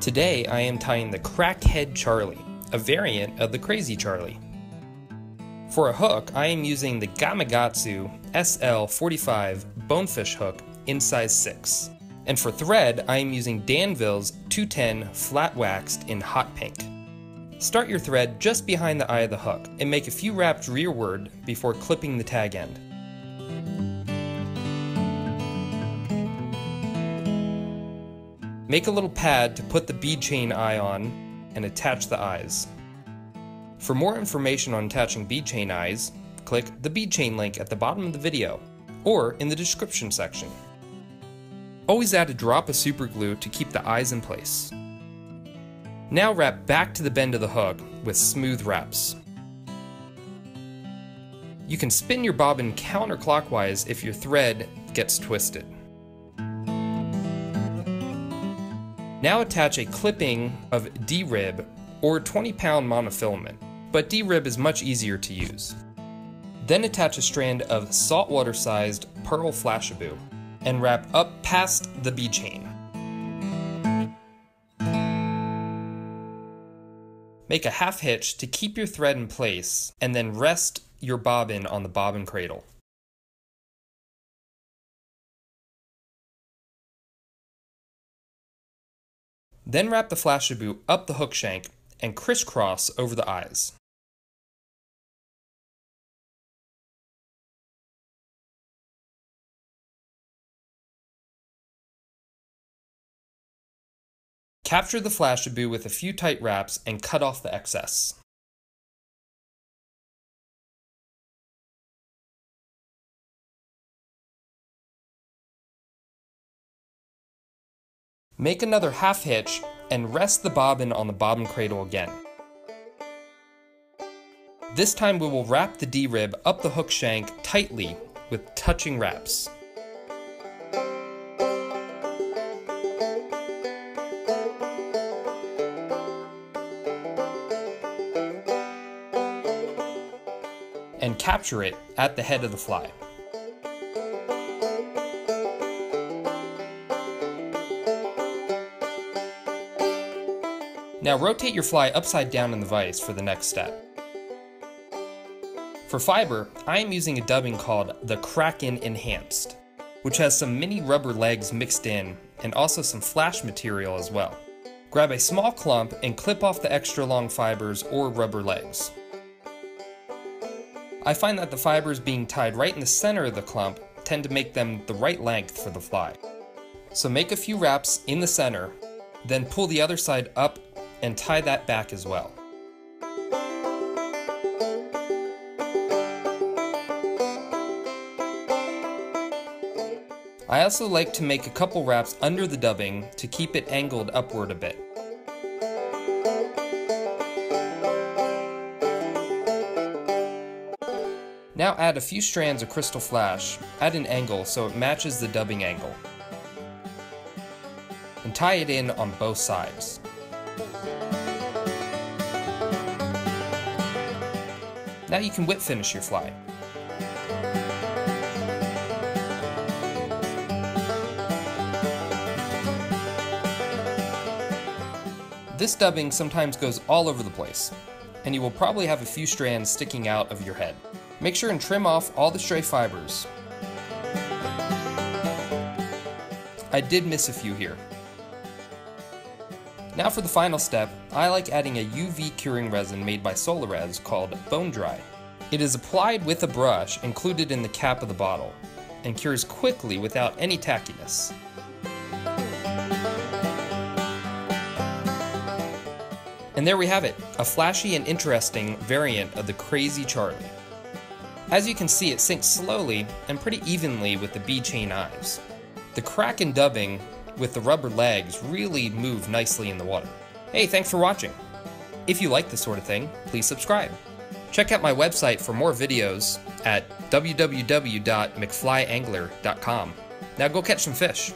Today I am tying the Crackhead Charlie, a variant of the Crazy Charlie. For a hook, I am using the Gamakatsu SL45 bonefish hook in size 6. And for thread, I am using Danville's 210 flat waxed in hot pink. Start your thread just behind the eye of the hook and make a few wraps rearward before clipping the tag end. Make a little pad to put the bead chain eye on and attach the eyes. For more information on attaching bead chain eyes, click the bead chain link at the bottom of the video or in the description section. Always add a drop of super glue to keep the eyes in place. Now wrap back to the bend of the hook with smooth wraps. You can spin your bobbin counterclockwise if your thread gets twisted. Now attach a clipping of D-rib or 20-pound monofilament, but D-rib is much easier to use. Then attach a strand of saltwater-sized pearl Flashabou and wrap up past the bead chain. Make a half hitch to keep your thread in place and then rest your bobbin on the bobbin cradle. Then wrap the Flashabou up the hook shank and crisscross over the eyes. Capture the Flashabou with a few tight wraps and cut off the excess. Make another half hitch and rest the bobbin on the bobbin cradle again. This time we will wrap the D-rib up the hook shank tightly with touching wraps. And capture it at the head of the fly. Now rotate your fly upside down in the vise for the next step. For fiber, I am using a dubbing called the Kraken Enhanced, which has some mini rubber legs mixed in and also some flash material as well. Grab a small clump and clip off the extra long fibers or rubber legs. I find that the fibers being tied right in the center of the clump tend to make them the right length for the fly. So make a few wraps in the center, then pull the other side up and tie that back as well. I also like to make a couple wraps under the dubbing to keep it angled upward a bit. Now add a few strands of crystal flash at an angle so it matches the dubbing angle, and tie it in on both sides. Now you can whip finish your fly. This dubbing sometimes goes all over the place, and you will probably have a few strands sticking out of your head. Make sure and trim off all the stray fibers. I did miss a few here. Now for the final step, I like adding a UV curing resin made by Solarez called Bone Dry. It is applied with a brush included in the cap of the bottle and cures quickly without any tackiness. And there we have it, a flashy and interesting variant of the Crazy Charlie. As you can see, it sinks slowly and pretty evenly with the bead chain eyes. The Kraken dubbing with the rubber legs really move nicely in the water. Hey, thanks for watching. If you like this sort of thing, please subscribe. Check out my website for more videos at www.mcflyangler.com. Now go catch some fish.